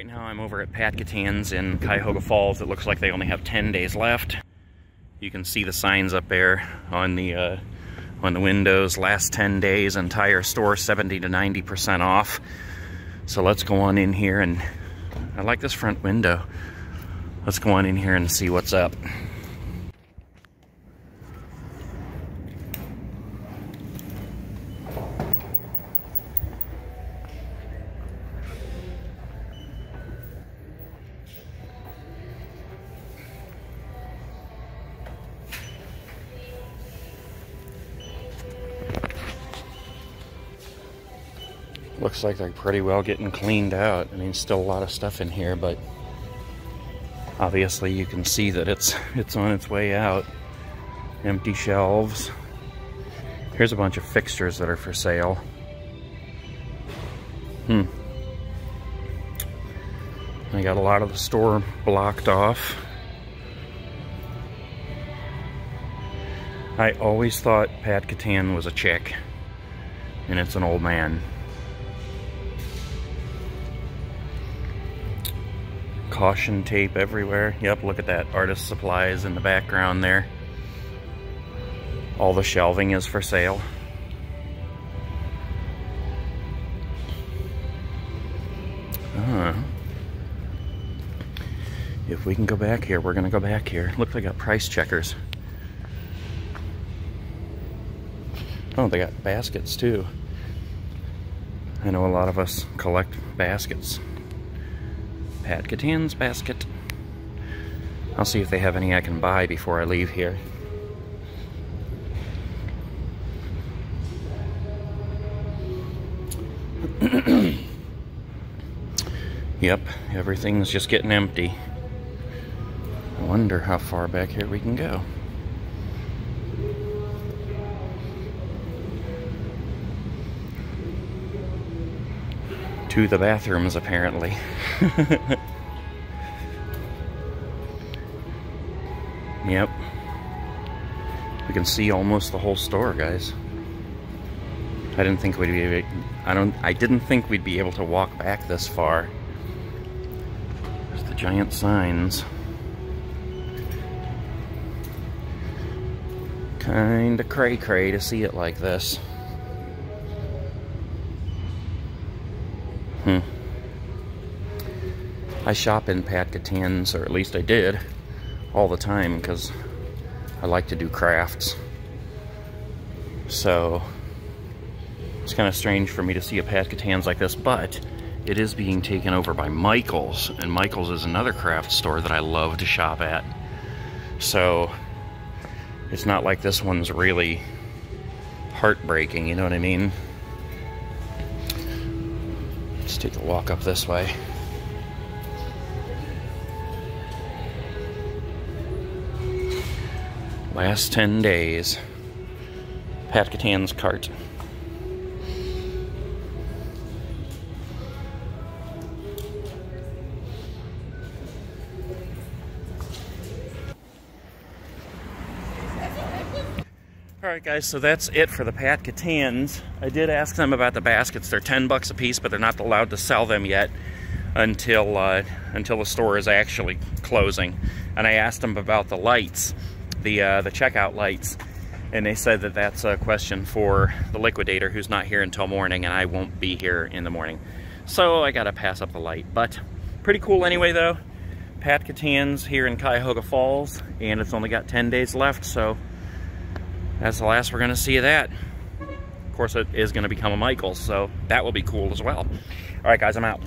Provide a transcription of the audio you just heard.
Right now I'm over at Pat Catan's in Cuyahoga Falls. It looks like they only have 10 days left. You can see the signs up there on the windows. Last 10 days, entire store 70 to 90% off. So let's go on in here, and I like this front window. Let's go on in here and see what's up. Looks like they're pretty well getting cleaned out. I mean, still a lot of stuff in here, but obviously you can see that it's on its way out. Empty shelves. Here's a bunch of fixtures that are for sale. I got a lot of the store blocked off. I always thought Pat Catan was a chick, and it's an old man. Caution tape everywhere. Yep, look at that. Artist supplies in the background there. All the shelving is for sale. If we can go back here, we're gonna go back here. Look, they got price checkers. Oh, they got baskets too. I know a lot of us collect baskets. Pat Catan's basket. I'll see if they have any I can buy before I leave here. Yep, everything's just getting empty. I wonder how far back here we can go. To the bathrooms, apparently. Yep. We can see almost the whole store, guys. I didn't think we'd be able to walk back this far. There's the giant signs. Kinda cray-cray to see it like this. I shop in Pat Catan's, or at least I did, all the time, because I like to do crafts. So it's kind of strange for me to see a Pat Catan's like this, but it is being taken over by Michael's, and Michael's is another craft store that I love to shop at. So it's not like this one's really heartbreaking, you know what I mean? Let's take a walk up this way. Last 10 days. Pat Catan's cart. Alright guys, so that's it for the Pat Catan's. I did ask them about the baskets. They're 10 bucks a piece, but they're not allowed to sell them yet until the store is actually closing. And I asked them about the lights, the checkout lights, and they said that that's a question for the liquidator, who's not here until morning, and I won't be here in the morning. So I gotta pass up the light, but pretty cool anyway though. Pat Catan's here in Cuyahoga Falls, and it's only got 10 days left, so that's the last we're going to see of that. Of course, it is going to become a Michael's, so that will be cool as well. All right, guys, I'm out.